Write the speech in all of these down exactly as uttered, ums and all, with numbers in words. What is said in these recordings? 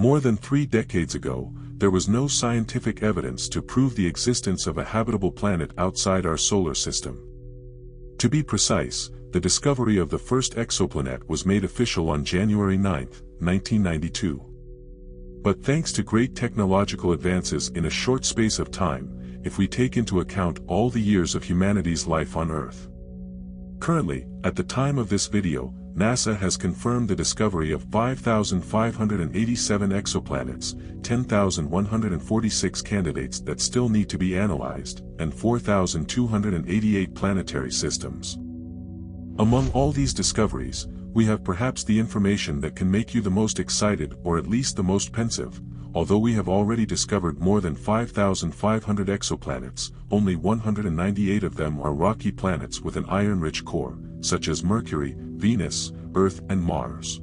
More than three decades ago, there was no scientific evidence to prove the existence of a habitable planet outside our solar system. To be precise, the discovery of the first exoplanet was made official on January ninth, nineteen ninety-two. But thanks to great technological advances in a short space of time, if we take into account all the years of humanity's life on Earth. Currently, at the time of this video, NASA has confirmed the discovery of five thousand five hundred eighty-seven exoplanets, ten thousand one hundred forty-six candidates that still need to be analyzed, and four thousand two hundred eighty-eight planetary systems. Among all these discoveries, we have perhaps the information that can make you the most excited or at least the most pensive. Although we have already discovered more than five thousand five hundred exoplanets, only one hundred ninety-eight of them are rocky planets with an iron-rich core, such as Mercury, Venus, Earth and Mars.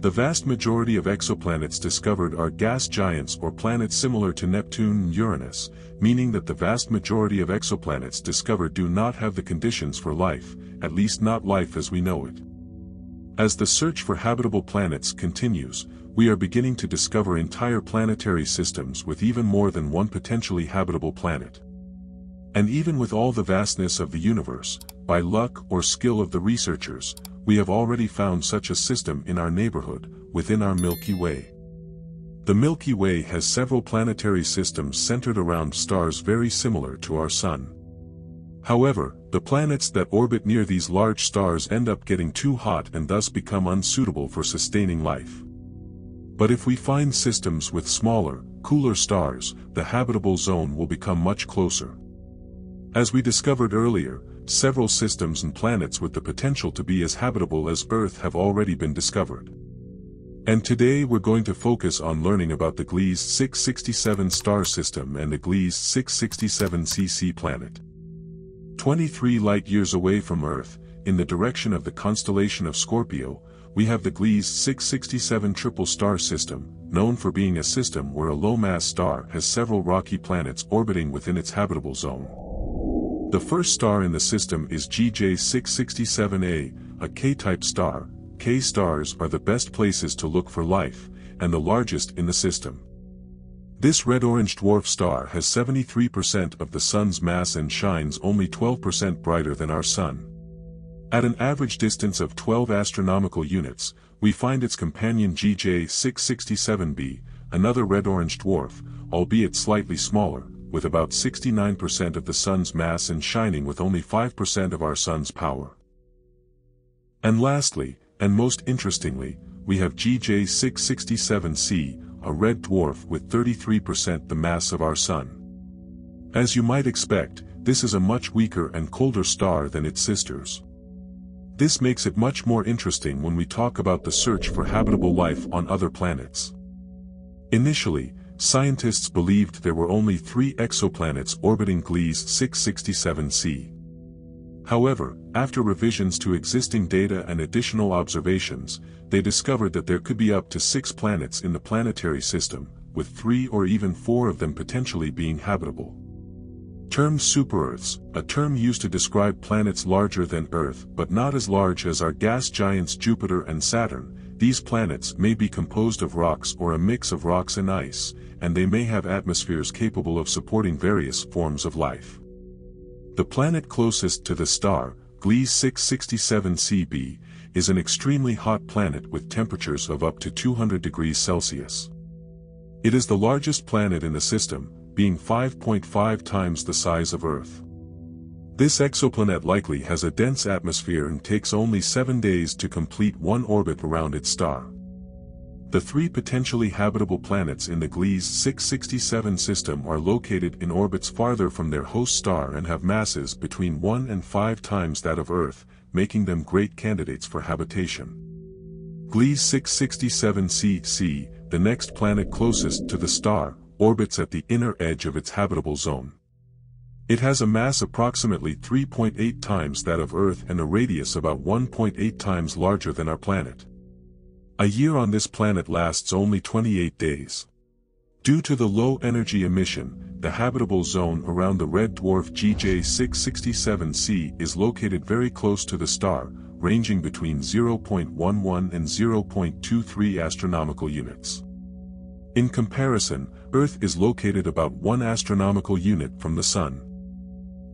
The vast majority of exoplanets discovered are gas giants or planets similar to Neptune and Uranus, meaning that the vast majority of exoplanets discovered do not have the conditions for life, at least not life as we know it. As the search for habitable planets continues, we are beginning to discover entire planetary systems with even more than one potentially habitable planet. And even with all the vastness of the universe, by luck or skill of the researchers, we have already found such a system in our neighborhood, within our Milky Way. The Milky Way has several planetary systems centered around stars very similar to our Sun. However, the planets that orbit near these large stars end up getting too hot and thus become unsuitable for sustaining life. But if we find systems with smaller, cooler stars, the habitable zone will become much closer. As we discovered earlier, several systems and planets with the potential to be as habitable as Earth have already been discovered. And today we're going to focus on learning about the Gliese six sixty-seven star system and the Gliese six sixty-seven C C planet. twenty-three light-years away from Earth, in the direction of the constellation of Scorpio, we have the Gliese six sixty-seven triple star system, known for being a system where a low-mass star has several rocky planets orbiting within its habitable zone. The first star in the system is G J six sixty-seven A, a K-type star. K stars are the best places to look for life, and the largest in the system. This red-orange dwarf star has seventy-three percent of the Sun's mass and shines only twelve percent brighter than our Sun. At an average distance of twelve astronomical units, we find its companion G J six sixty-seven B, another red-orange dwarf, albeit slightly smaller, with about sixty-nine percent of the Sun's mass and shining with only five percent of our Sun's power. And lastly, and most interestingly, we have G J six sixty-seven C, a red dwarf with thirty-three percent the mass of our Sun. As you might expect, this is a much weaker and colder star than its sisters. This makes it much more interesting when we talk about the search for habitable life on other planets. Initially, scientists believed there were only three exoplanets orbiting Gliese six sixty-seven C. However, after revisions to existing data and additional observations, they discovered that there could be up to six planets in the planetary system, with three or even four of them potentially being habitable. Term super-Earths, a term used to describe planets larger than Earth but not as large as our gas giants Jupiter and Saturn. These planets may be composed of rocks or a mix of rocks and ice, and they may have atmospheres capable of supporting various forms of life. The planet closest to the star, Gliese six sixty-seven C B, is an extremely hot planet with temperatures of up to two hundred degrees Celsius. It is the largest planet in the system, being five point five times the size of Earth. This exoplanet likely has a dense atmosphere and takes only seven days to complete one orbit around its star. The three potentially habitable planets in the Gliese six sixty-seven system are located in orbits farther from their host star and have masses between one and five times that of Earth, making them great candidates for habitation. Gliese six sixty-seven C C, the next planet closest to the star, orbits at the inner edge of its habitable zone. It has a mass approximately three point eight times that of Earth and a radius about one point eight times larger than our planet. A year on this planet lasts only twenty-eight days. Due to the low energy emission, the habitable zone around the red dwarf G J six sixty-seven C is located very close to the star, ranging between zero point one one and zero point two three astronomical units. In comparison, Earth is located about one astronomical unit from the Sun.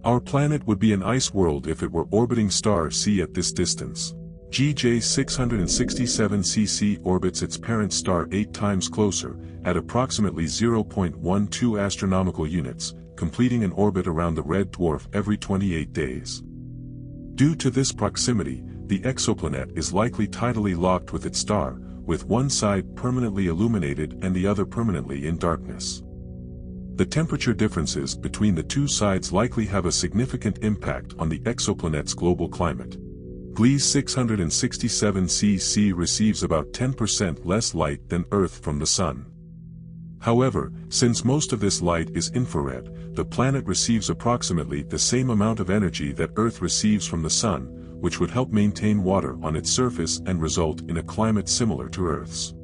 Our planet would be an ice world if it were orbiting star C at this distance. G J six sixty-seven C C orbits its parent star eight times closer, at approximately zero point one two astronomical units, completing an orbit around the red dwarf every twenty-eight days. Due to this proximity, the exoplanet is likely tidally locked with its star, with one side permanently illuminated and the other permanently in darkness. The temperature differences between the two sides likely have a significant impact on the exoplanet's global climate. Gliese six sixty-seven C C receives about ten percent less light than Earth from the Sun. However, since most of this light is infrared, the planet receives approximately the same amount of energy that Earth receives from the Sun, which would help maintain water on its surface and result in a climate similar to Earth's.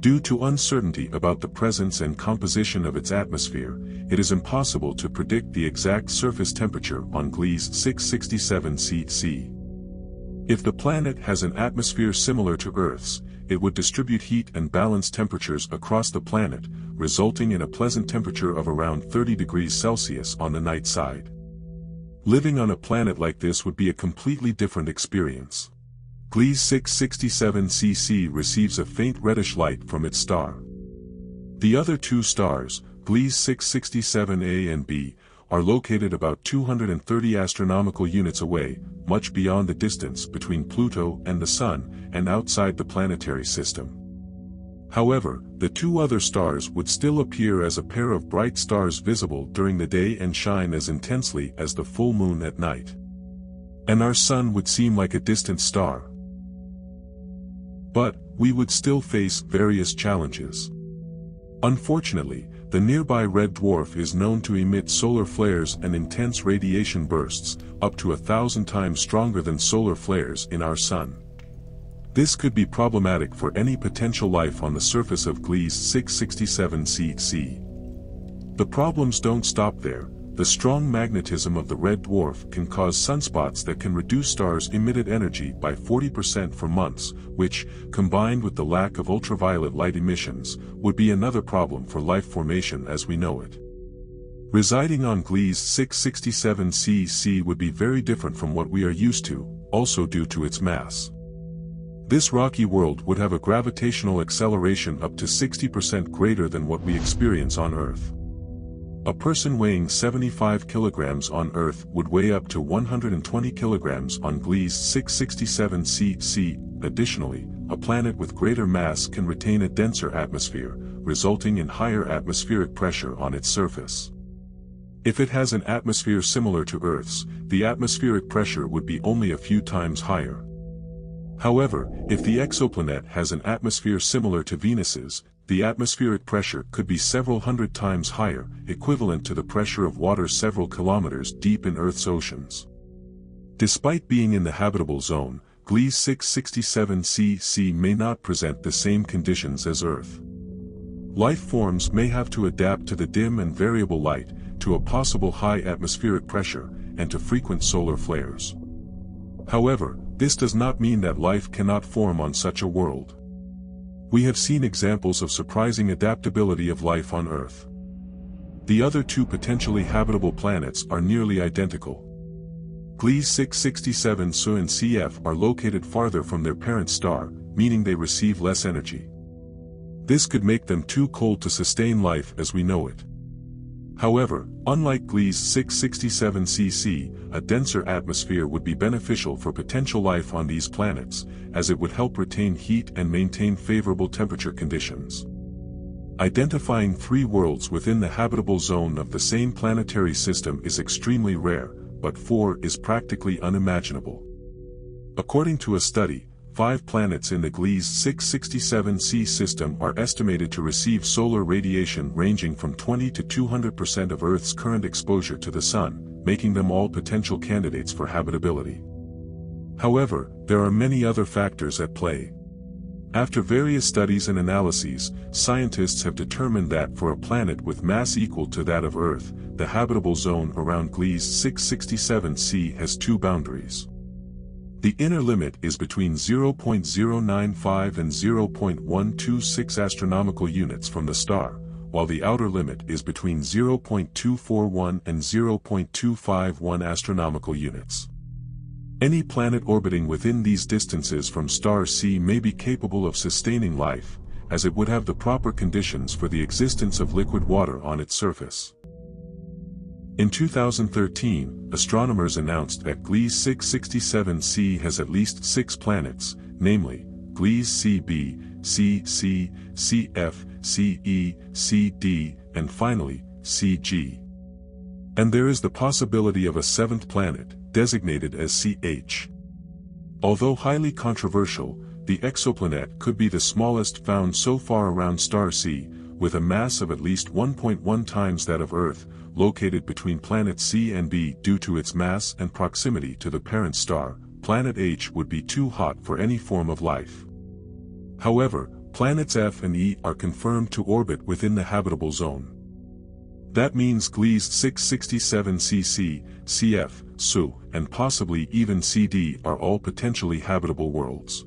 Due to uncertainty about the presence and composition of its atmosphere, it is impossible to predict the exact surface temperature on Gliese six sixty-seven C C. If the planet has an atmosphere similar to Earth's, it would distribute heat and balance temperatures across the planet, resulting in a pleasant temperature of around thirty degrees Celsius on the night side. Living on a planet like this would be a completely different experience. Gliese six sixty-seven C C receives a faint reddish light from its star. The other two stars, Gliese six sixty-seven A and B, are located about two hundred thirty astronomical units away, much beyond the distance between Pluto and the Sun, and outside the planetary system. However, the two other stars would still appear as a pair of bright stars visible during the day and shine as intensely as the full moon at night. And our Sun would seem like a distant star. But we would still face various challenges. Unfortunately, the nearby red dwarf is known to emit solar flares and intense radiation bursts, up to a thousand times stronger than solar flares in our Sun. This could be problematic for any potential life on the surface of Gliese six sixty-seven C C. The problems don't stop there. The strong magnetism of the red dwarf can cause sunspots that can reduce stars' emitted energy by forty percent for months, which, combined with the lack of ultraviolet light emissions, would be another problem for life formation as we know it. Residing on Gliese six sixty-seven C C would be very different from what we are used to, also due to its mass. This rocky world would have a gravitational acceleration up to sixty percent greater than what we experience on Earth. A person weighing seventy-five kilograms on Earth would weigh up to one hundred twenty kilograms on Gliese six sixty-seven C C. Additionally, a planet with greater mass can retain a denser atmosphere, resulting in higher atmospheric pressure on its surface. If it has an atmosphere similar to Earth's, the atmospheric pressure would be only a few times higher. However, if the exoplanet has an atmosphere similar to Venus's, the atmospheric pressure could be several hundred times higher, equivalent to the pressure of water several kilometers deep in Earth's oceans. Despite being in the habitable zone, Gliese six sixty-seven C C may not present the same conditions as Earth. Life forms may have to adapt to the dim and variable light, to a possible high atmospheric pressure, and to frequent solar flares. However, this does not mean that life cannot form on such a world. We have seen examples of surprising adaptability of life on Earth. The other two potentially habitable planets are nearly identical. Gliese six sixty-seven Su and C F are located farther from their parent star, meaning they receive less energy. This could make them too cold to sustain life as we know it. However, unlike Gliese six sixty-seven C C, a denser atmosphere would be beneficial for potential life on these planets, as it would help retain heat and maintain favorable temperature conditions. Identifying three worlds within the habitable zone of the same planetary system is extremely rare, but four is practically unimaginable. According to a study, five planets in the Gliese six sixty-seven C system are estimated to receive solar radiation ranging from twenty to two hundred percent of Earth's current exposure to the Sun, making them all potential candidates for habitability. However, there are many other factors at play. After various studies and analyses, scientists have determined that for a planet with mass equal to that of Earth, the habitable zone around Gliese six sixty-seven C has two boundaries. The inner limit is between zero point zero nine five and zero point one two six astronomical units from the star, while the outer limit is between zero point two four one and zero point two five one astronomical units. Any planet orbiting within these distances from star C may be capable of sustaining life, as it would have the proper conditions for the existence of liquid water on its surface. In two thousand thirteen, astronomers announced that Gliese six sixty-seven C has at least six planets, namely, Gliese C B, C C, C F, C E, C D, and finally, C G. And there is the possibility of a seventh planet, designated as C H. Although highly controversial, the exoplanet could be the smallest found so far around star C, with a mass of at least one point one times that of Earth, located between planet C and B. Due to its mass and proximity to the parent star, planet H would be too hot for any form of life. However, planets F and E are confirmed to orbit within the habitable zone. That means Gliese six sixty-seven C C, C F, Su, and possibly even C D are all potentially habitable worlds.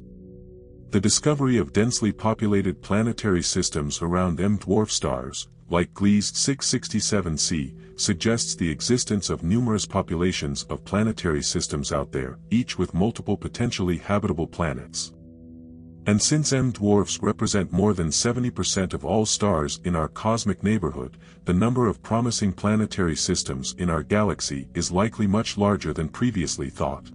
The discovery of densely populated planetary systems around M-dwarf stars, like Gliese six sixty-seven C, suggests the existence of numerous populations of planetary systems out there, each with multiple potentially habitable planets. And since M-dwarfs represent more than seventy percent of all stars in our cosmic neighborhood, the number of promising planetary systems in our galaxy is likely much larger than previously thought.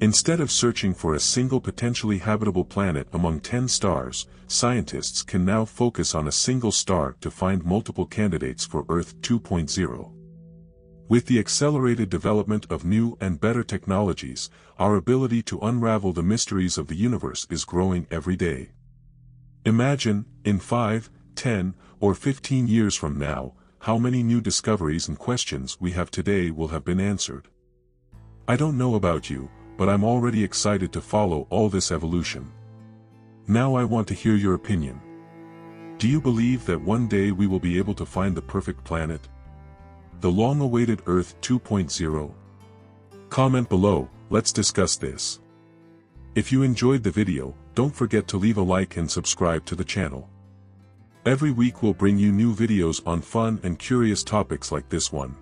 Instead of searching for a single potentially habitable planet among ten stars, scientists can now focus on a single star to find multiple candidates for Earth two point oh. With the accelerated development of new and better technologies, our ability to unravel the mysteries of the universe is growing every day. Imagine, in five, ten, or fifteen years from now, how many new discoveries and questions we have today will have been answered. I don't know about you, but I'm already excited to follow all this evolution. Now I want to hear your opinion. Do you believe that one day we will be able to find the perfect planet? The long-awaited Earth two point oh? Comment below, let's discuss this. If you enjoyed the video, don't forget to leave a like and subscribe to the channel. Every week we'll bring you new videos on fun and curious topics like this one.